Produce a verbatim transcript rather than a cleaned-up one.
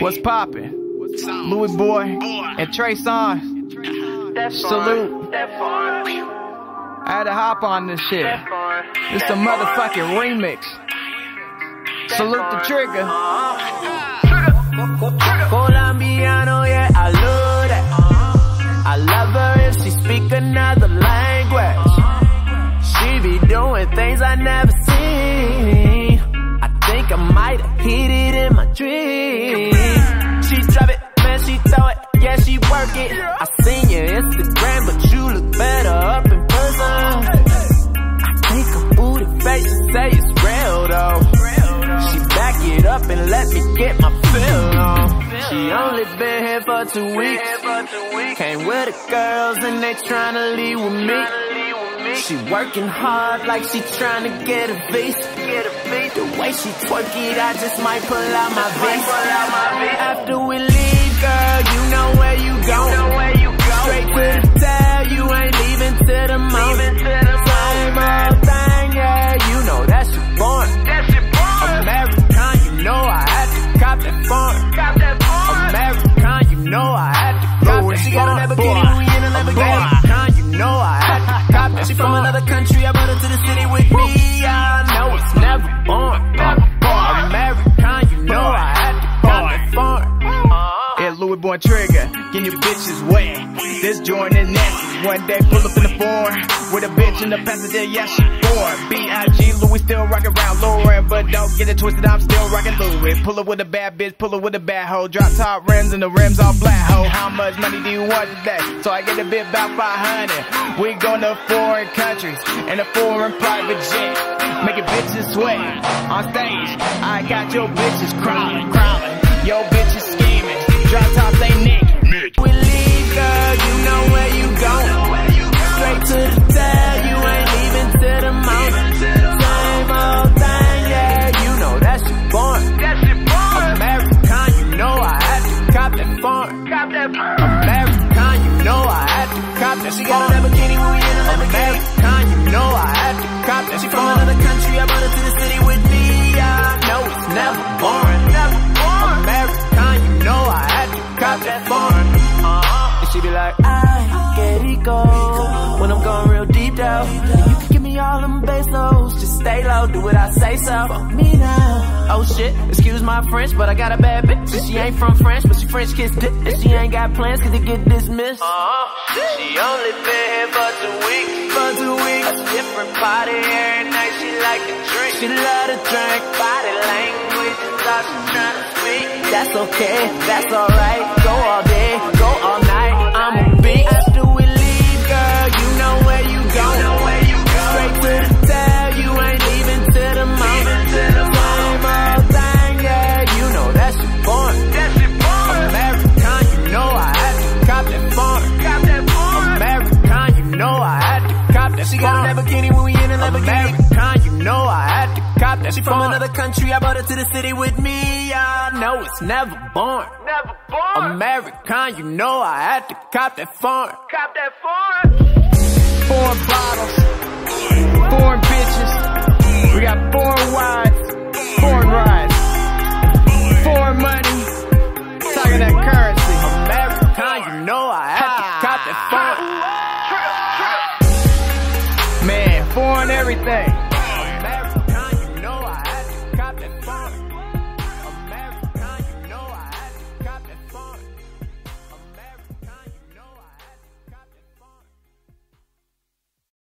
What's poppin'? Louis Boy and Trey Songz. Salute. I had to hop on this shit. It's a motherfucking remix. Salute the trigger. Colombiano, yeah, I love that. I love her if she speak another language. She be doing things I never seen. I think I might have hit it in my dream. She drop it, man, she throw it, yeah, she work it. I seen your Instagram, but you look better up in person. I think her booty face to say it's real though. She back it up and let me get my fill on. She only been here for two weeks. Came with the girls and they tryna leave with me. She working hard like she tryna get a piece. The way she twerk it, I just might pull out my piece. After we leave, girl, you know where you going. Straight to the tail, you ain't leaving till the moment. Same old thing, yeah, you know that's your born. American, you know I had to cop that. She got a Lamborghini, we in a Lamborghini. American, you know I had to cop that. She from another country, I brought her to the city with me. I know it's never born. American, you know I had to cop that farm. Yeah, Louis Boy Trigger, get your bitches wet. This joint is nasty. One day pull up in the barn with a bitch in the passenger, yeah, she born. B I G Louis still rockin' round Laura, but don't get it twisted, I'm still rockin' Louis. Pull up with a bad bitch, pull up with a bad hoe. Drop top rims and the rims all black hoe. How much money do you want today? So I get a bit about five hundred. We goin' to foreign countries and a foreign private jet. Making bitches sweat on stage. I got your bitches crawling, crawling. Your bitches scheming. Drop top, they nick. We leave, girl, you know where you goin'. Straight to the tail, you ain't leaving till the moment. Same old thing, yeah, you know that shit born. American, you know I had to cop that farm. American, you know I had to cop that farm. She got a Lamborghini, we in a Lamborghini. American, you know I had to cop that. She from another country, I brought her to the city with me. I know it's never born. American, you know I had to cop that farm. And she be like, I. When I'm going real deep though, you can give me all them baseloads. Just stay low, do what I say so. Fuck me now. Oh shit, excuse my French, but I got a bad bitch. And she ain't from France, but she French kissed it. And she ain't got plans cause they get dismissed. Uh-huh. She only been here for two weeks. For two weeks. A different party every night, she like to drink. She love to drink. Body language is all she tryna speak. That's okay, that's alright. Go all day, go all night. I'm a beast. She got a Lamborghini when we in a Lamborghini. American, you know I had to cop that. She from another country, I brought her to the city with me. I know it's never born. Never born. American, you know I had to cop that foreign. Cop that foreign. Foreign bottles, foreign bitches. We got foreign wives, foreign rides.